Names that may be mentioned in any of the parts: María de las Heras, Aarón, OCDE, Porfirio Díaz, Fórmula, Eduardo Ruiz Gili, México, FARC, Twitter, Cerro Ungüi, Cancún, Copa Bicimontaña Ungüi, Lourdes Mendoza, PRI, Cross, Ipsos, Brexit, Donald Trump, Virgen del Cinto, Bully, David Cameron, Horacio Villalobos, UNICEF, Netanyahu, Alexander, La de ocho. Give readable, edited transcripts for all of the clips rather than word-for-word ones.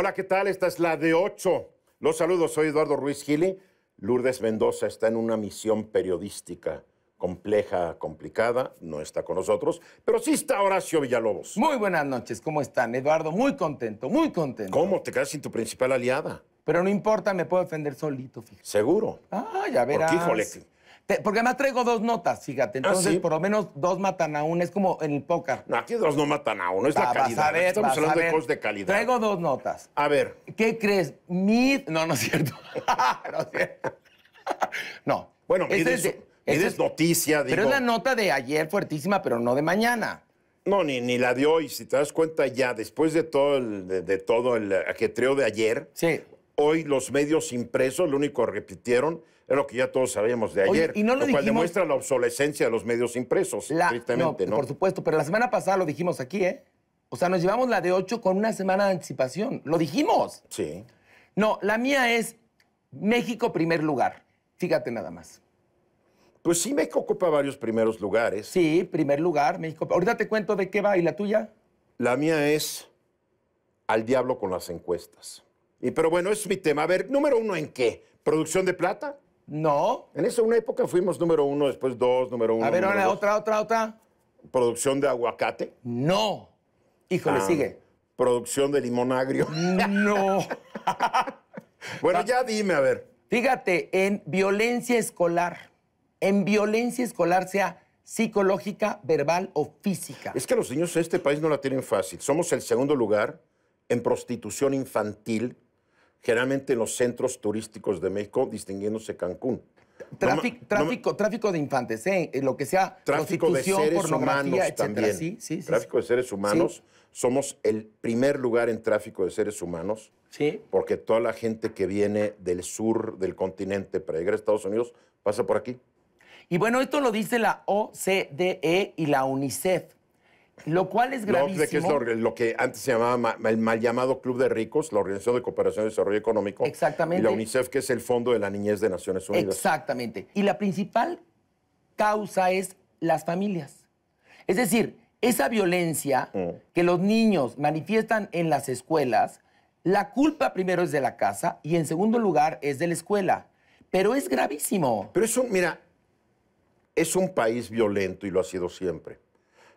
Hola, ¿qué tal? Esta es la de 8. Los saludo, soy Eduardo Ruiz Gili. Lourdes Mendoza está en una misión periodística compleja, complicada, no está con nosotros, pero sí está Horacio Villalobos. Muy buenas noches, ¿cómo están? Eduardo, muy contento, muy contento. ¿Cómo? Te quedas sin tu principal aliada. Pero no importa, me puedo defender solito, fíjate. ¿Seguro? Ah, ya verás. Porque, híjole. Porque además traigo dos notas, fíjate. Entonces, ¿ah, sí? Por lo menos dos matan a uno. Es como en el póker. No, aquí dos no matan a uno. Es la calidad. A ver, estamos hablando de cosas de calidad. Traigo dos notas. A ver. ¿Qué crees? Mid... No, no es cierto. No es cierto. No. Bueno, es noticia, digo. Pero es la nota de ayer fuertísima, pero no de mañana. No, ni la de hoy. Si te das cuenta ya, después de todo el ajetreo de ayer... Sí. Hoy los medios impresos, lo único que repitieron es lo que ya todos sabíamos de ayer. Oye, y no lo cual demuestra la obsolescencia de los medios impresos, tristemente, ¿no? Por supuesto, pero la semana pasada lo dijimos aquí, ¿eh? O sea, nos llevamos la de 8 con una semana de anticipación. Lo dijimos. Sí. No, la mía es México primer lugar. Fíjate nada más. Pues sí, México ocupa varios primeros lugares. Sí, primer lugar, México. Ahorita te cuento de qué va. ¿Y la tuya? La mía es al diablo con las encuestas. Pero bueno, es mi tema. A ver, ¿número uno en qué? ¿Producción de plata? No. En eso, una época fuimos número uno, después dos, número uno. A ver, ahora otra. ¿Producción de aguacate? No. Híjole, sigue. ¿Producción de limón agrio? No. Bueno, ya dime, a ver. Fíjate, en violencia escolar, sea psicológica, verbal o física. Es que los niños de este país no la tienen fácil. Somos el segundo lugar en prostitución infantil, generalmente en los centros turísticos de México, distinguiéndose Cancún. Tráfico de infantes, ¿eh? Lo que sea tráfico de seres humanos también. Sí, tráfico de seres humanos. Sí. Somos el primer lugar en tráfico de seres humanos. Sí. Porque toda la gente que viene del sur del continente para llegar a Estados Unidos pasa por aquí. Y bueno, esto lo dice la OCDE y la UNICEF. Lo cual es gravísimo. Que es lo que antes se llamaba el mal llamado Club de Ricos, la Organización de Cooperación y Desarrollo Económico. Exactamente. Y la UNICEF, que es el Fondo de la Niñez de Naciones Unidas. Exactamente. Y la principal causa es las familias. Es decir, esa violencia que los niños manifiestan en las escuelas, la culpa primero es de la casa y en segundo lugar es de la escuela. Pero es gravísimo. Pero eso, mira, es un país violento y lo ha sido siempre.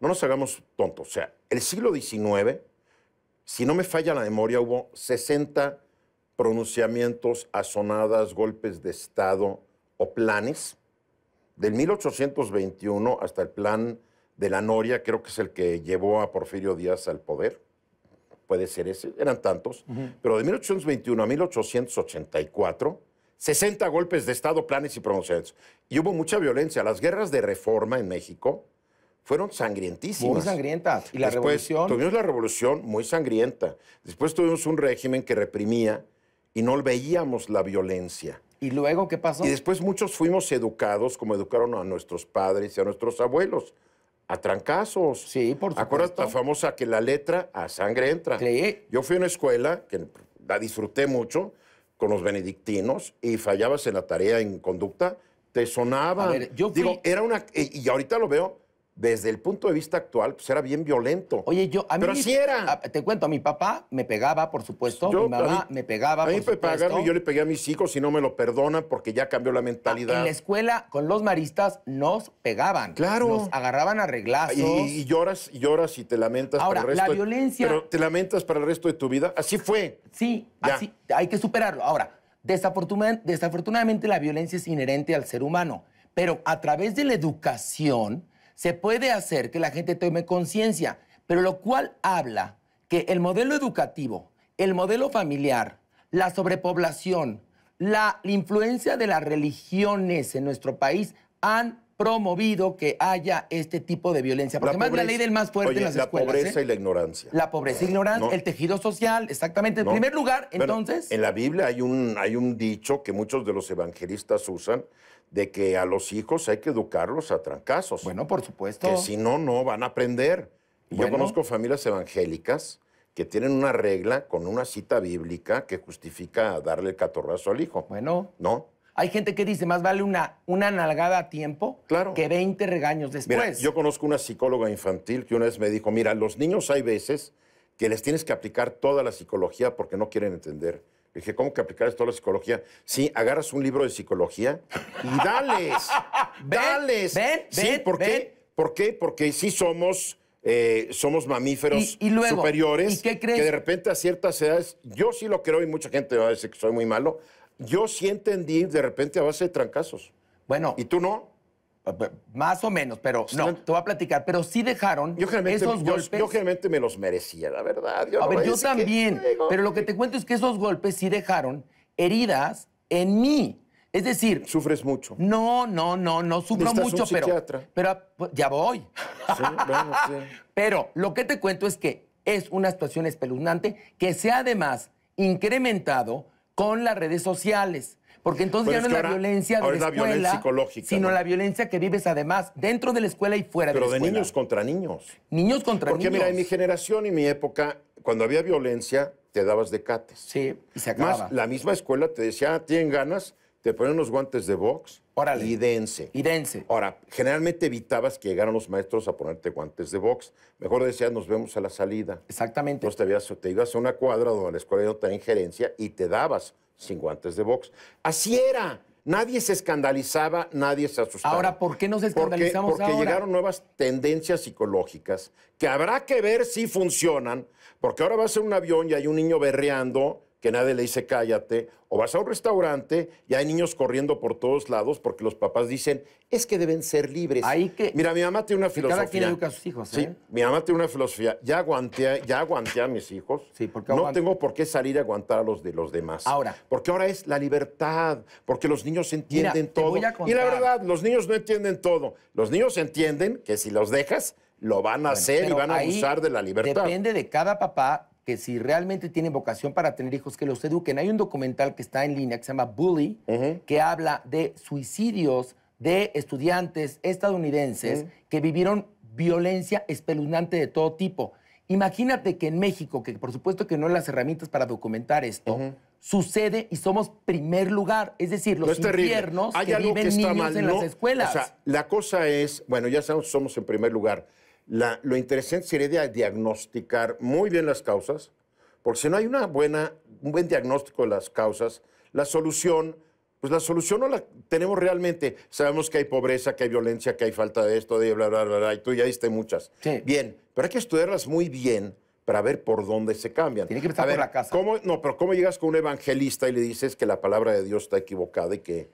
No nos hagamos tontos. O sea, el siglo XIX, si no me falla la memoria, hubo 60 pronunciamientos, asonadas, golpes de Estado o planes. Del 1821 hasta el plan de la Noria, creo que es el que llevó a Porfirio Díaz al poder. Puede ser ese, eran tantos. Pero de 1821 a 1884, 60 golpes de Estado, planes y pronunciamientos. Y hubo mucha violencia. Las guerras de reforma en México fueron sangrientísimas. Muy sangrientas. ¿Y la revolución? Tuvimos la revolución muy sangrienta. Después tuvimos un régimen que reprimía y no veíamos la violencia. ¿Y luego qué pasó? Y después muchos fuimos educados, como educaron a nuestros padres y a nuestros abuelos, a trancazos. Sí, por supuesto. Acuérdate la famosa que la letra a sangre entra. Sí. Yo fui a una escuela que la disfruté mucho con los benedictinos y fallabas en la tarea, en conducta, te sonaba. A ver, yo fui... Digo, era una... Y ahorita lo veo... Desde el punto de vista actual, pues era bien violento. Oye, yo... A mí, pero así era. Te cuento, mi papá me pegaba, por supuesto. Mi mamá me pegaba, por supuesto. A mí me pegaron y yo le pegué a mis hijos y no me lo perdonan porque ya cambió la mentalidad. En la escuela, con los maristas, nos pegaban. Claro. Nos agarraban a reglazos. Y lloras, lloras y te lamentas para el resto. Ahora, la violencia... Pero te lamentas para el resto de tu vida. Así fue. Sí, así. Hay que superarlo. Ahora, desafortunadamente la violencia es inherente al ser humano. Pero a través de la educación... Se puede hacer que la gente tome conciencia, pero lo cual habla que el modelo educativo, el modelo familiar, la sobrepoblación, la influencia de las religiones en nuestro país han promovido que haya este tipo de violencia. Porque más la ley del más fuerte en las escuelas. La pobreza y la ignorancia. La pobreza y la ignorancia, el tejido social, exactamente. En primer lugar, entonces... En la Biblia hay un dicho que muchos de los evangelistas usan, de que a los hijos hay que educarlos a trancazos. Bueno, por supuesto. Que si no, no van a aprender. Yo conozco familias evangélicas que tienen una regla con una cita bíblica que justifica darle el catorrazo al hijo. Bueno. ¿No? Hay gente que dice, más vale una nalgada a tiempo que 20 regaños después. Mira, yo conozco una psicóloga infantil que una vez me dijo, mira, los niños hay veces que les tienes que aplicar toda la psicología porque no quieren entender. Le dije, ¿cómo que aplicar toda la psicología? Sí, agarras un libro de psicología y dales, dales. Sí, ¿por qué? ¿Por qué? Porque sí somos mamíferos superiores. ¿Y qué crees? Que de repente a ciertas edades, yo sí lo creo y mucha gente va a decir que soy muy malo, yo sí entendí de repente a base de trancazos. Bueno. ¿Y tú no? Más o menos, pero no, te voy a platicar. Pero sí dejaron esos golpes. Yo generalmente me los merecía, la verdad. A ver, yo también. Pero lo que te cuento es que esos golpes sí dejaron heridas en mí. Es decir... ¿Sufres mucho? No, no, no, no sufro mucho, pero... Pero ya voy. Sí, bueno, sí. Pero lo que te cuento es que es una situación espeluznante que se ha además incrementado con las redes sociales. Porque entonces ya no es la violencia de la escuela, violencia psicológica, sino la violencia que vives además dentro de la escuela y fuera de la escuela. Pero de niños contra niños. Niños contra niños. Porque mira, en mi generación y mi época, cuando había violencia, te dabas de cates. Sí, y se acababa. Más, la misma escuela te decía, ¿tienen ganas? Te ponen unos guantes de box. Órale. Y dense. Y dense. Ahora, generalmente evitabas que llegaran los maestros a ponerte guantes de box. Mejor decías, nos vemos a la salida. Exactamente. Entonces te ibas a una cuadra donde la escuela no tenía injerencia y te dabas sin guantes de box. Así era. Nadie se escandalizaba, nadie se asustaba. Ahora, ¿por qué nos escandalizamos ahora? Porque llegaron nuevas tendencias psicológicas que habrá que ver si funcionan, porque ahora vas a un avión y hay un niño berreando que nadie le dice cállate, o vas a un restaurante y hay niños corriendo por todos lados porque los papás dicen, es que deben ser libres. Mira, mi mamá tiene una filosofía. Cada quien educa a sus hijos, ¿eh? Sí, mi mamá tiene una filosofía. Ya aguanté a mis hijos. Sí, porque no tengo por qué salir a aguantar a los de los demás. Ahora. Porque ahora es la libertad, porque los niños entienden todo. Te voy a contar. Y la verdad, los niños no entienden todo. Los niños entienden que si los dejas, lo van a hacer y van a abusar de la libertad. Depende de cada papá, que si realmente tienen vocación para tener hijos, que los eduquen. Hay un documental que está en línea que se llama Bully, que habla de suicidios de estudiantes estadounidenses que vivieron violencia espeluznante de todo tipo. Imagínate que en México, que por supuesto que no hay las herramientas para documentar esto, sucede y somos primer lugar. Es decir, los infiernos que viven niños en las escuelas. O sea, la cosa es, bueno, ya sabemos que somos en primer lugar. Lo interesante sería diagnosticar muy bien las causas, porque si no hay un buen diagnóstico de las causas, la solución, pues la solución no la tenemos realmente. Sabemos que hay pobreza, que hay violencia, que hay falta de esto, de bla, bla, bla, bla, y tú ya diste muchas. Sí. Bien, pero hay que estudiarlas muy bien para ver por dónde se cambian. Tiene que empezar por la casa. ¿Cómo llegas con un evangelista y le dices que la palabra de Dios está equivocada y que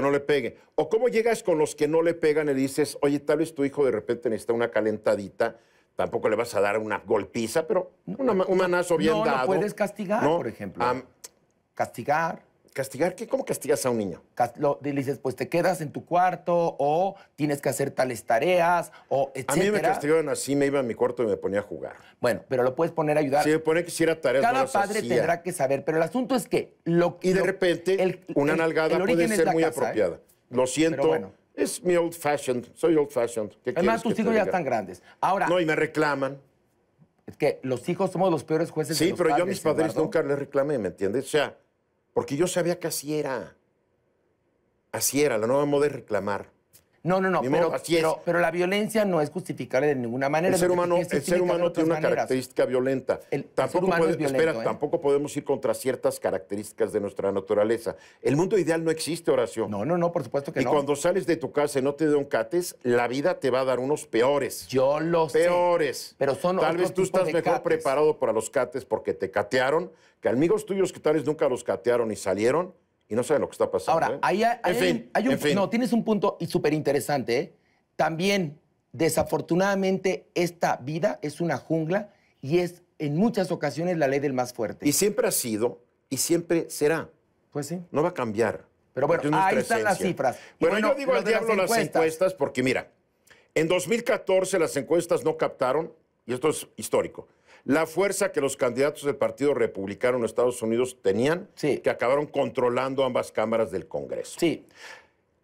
no le peguen? O cómo llegas con los que no le pegan y le dices, oye, tal vez tu hijo de repente necesita una calentadita, tampoco le vas a dar una golpiza, pero un manazo bien dado. No puedes castigar, por ejemplo. Castigar. ¿Castigar qué? ¿Cómo castigas a un niño? Le dices, pues te quedas en tu cuarto o tienes que hacer tales tareas o etcétera. A mí me castigaron así, me iba a mi cuarto y me ponía a jugar. Bueno, pero lo puedes poner a ayudar. Sí, me pone que hiciera tareas. Cada padre tendrá que saber, pero el asunto es que... y de repente, una nalgada puede ser muy apropiada. Lo siento, bueno, es mi old fashioned, soy old fashioned. Además, tus hijos ya están grandes. Ahora... No, y me reclaman. Es que los hijos somos los peores jueces de los padres. Sí, pero yo a mis padres nunca les reclamé, ¿me entiendes? O sea... Porque yo sabía que así era. Así era, la nueva moda es reclamar. No, pero la violencia no es justificable de ninguna manera. El ser humano tiene una característica violenta. Tampoco podemos ir contra ciertas características de nuestra naturaleza. El mundo ideal no existe, Horacio. No, por supuesto que no. Y cuando sales de tu casa y no te dan cates, la vida te va a dar unos peores. Yo lo sé. Peores. Pero son otros. Tal vez tú estás mejor preparado para los cates porque te catearon, que amigos tuyos que tal vez nunca los catearon y salieron, y no saben lo que está pasando. Ahora, tienes un punto súper interesante, ¿eh? También, desafortunadamente, esta vida es una jungla y es, en muchas ocasiones, la ley del más fuerte. Y siempre ha sido y siempre será. Pues sí. No va a cambiar. Pero bueno, ahí están las cifras. Bueno, yo digo al diablo las encuestas porque, mira, en 2014 las encuestas no captaron, y esto es histórico, la fuerza que los candidatos del Partido Republicano en Estados Unidos tenían, que acabaron controlando ambas cámaras del Congreso. Sí.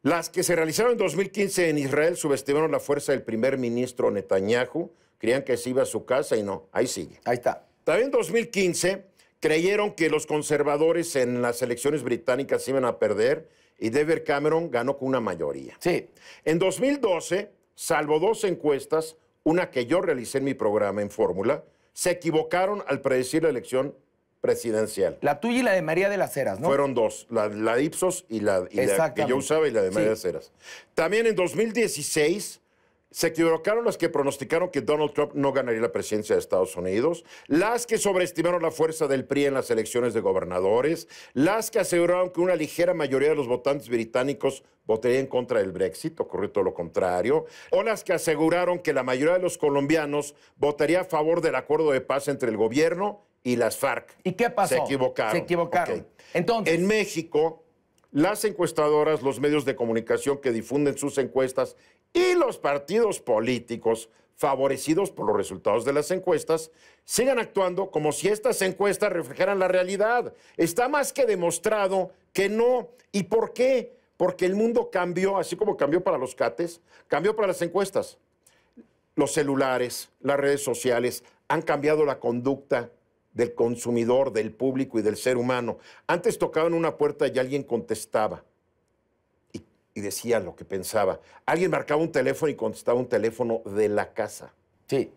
Las que se realizaron en 2015 en Israel subestimaron la fuerza del primer ministro Netanyahu, creían que se iba a su casa y no, ahí sigue. Ahí está. También en 2015 creyeron que los conservadores en las elecciones británicas iban a perder y David Cameron ganó con una mayoría. Sí. En 2012, salvo dos encuestas, una que yo realicé en mi programa en Fórmula, se equivocaron al predecir la elección presidencial. La tuya y la de María de las Heras, ¿no? Fueron dos, la de Ipsos y la que yo usaba y la de María de las Heras. También en 2016 se equivocaron las que pronosticaron que Donald Trump no ganaría la presidencia de Estados Unidos, las que sobreestimaron la fuerza del PRI en las elecciones de gobernadores, las que aseguraron que una ligera mayoría de los votantes británicos votaría en contra del Brexit, ocurrió todo lo contrario, o las que aseguraron que la mayoría de los colombianos votaría a favor del acuerdo de paz entre el gobierno y las FARC. ¿Y qué pasó? Se equivocaron. Se equivocaron. Okay. Entonces, en México, las encuestadoras, los medios de comunicación que difunden sus encuestas y los partidos políticos favorecidos por los resultados de las encuestas sigan actuando como si estas encuestas reflejaran la realidad. Está más que demostrado que no. ¿Y por qué? Porque el mundo cambió, así como cambió para los cates, cambió para las encuestas. Los celulares, las redes sociales han cambiado la conducta del consumidor, del público y del ser humano. Antes tocaban una puerta y alguien contestaba y decía lo que pensaba. Alguien marcaba un teléfono y contestaba un teléfono de la casa. Sí.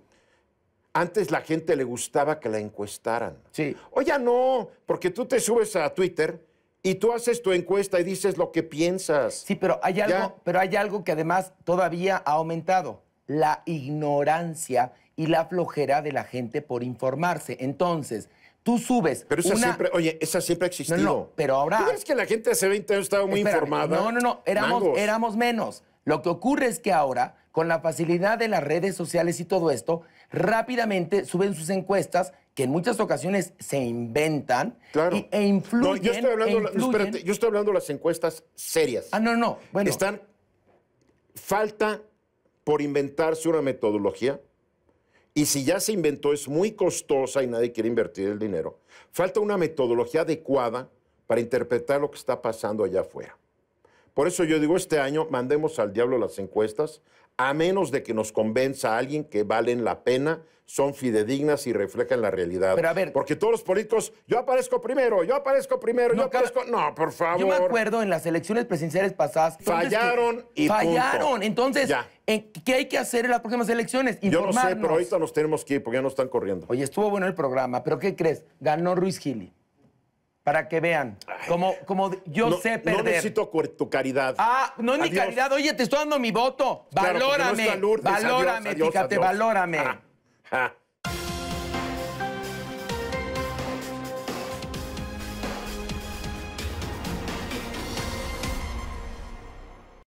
Antes la gente le gustaba que la encuestaran. Sí. Oye, no, porque tú te subes a Twitter y tú haces tu encuesta y dices lo que piensas. Sí, pero hay algo que además todavía ha aumentado, la ignorancia y la flojera de la gente por informarse. Entonces, tú subes. Pero esa siempre, oye, esa siempre ha existido. No, no, pero ahora. ¿Tú crees que la gente hace 20 años estaba muy informada? No, no, no, éramos menos. Lo que ocurre es que ahora, con la facilidad de las redes sociales y todo esto, rápidamente suben sus encuestas que en muchas ocasiones se inventan e influyen. No, yo estoy hablando, espérate, yo estoy hablando de las encuestas serias. Ah, no, no. Bueno. Están. Falta por inventarse una metodología. Y si ya se inventó, es muy costosa y nadie quiere invertir el dinero. Falta una metodología adecuada para interpretar lo que está pasando allá afuera. Por eso yo digo, este año mandemos al diablo las encuestas, a menos de que nos convenza a alguien que valen la pena, son fidedignas y reflejan la realidad. Pero a ver, porque todos los políticos, yo aparezco primero, yo aparezco primero, no, yo aparezco... No, por favor. Yo me acuerdo en las elecciones presidenciales pasadas... Fallaron y punto. Entonces... Ya. ¿Qué hay que hacer en las próximas elecciones? Informarnos. Yo no sé, pero ahorita nos tenemos que ir porque ya nos están corriendo. Oye, estuvo bueno el programa, pero ¿qué crees? Ganó Ruiz Gili. Para que vean. Ay, como yo no, sé perder. No necesito tu caridad. Ah, no es mi caridad. Oye, te estoy dando mi voto. Valórame. Claro, no está Lourdes. Valórame, adiós, fíjate, adiós. Valórame. Ah, ah.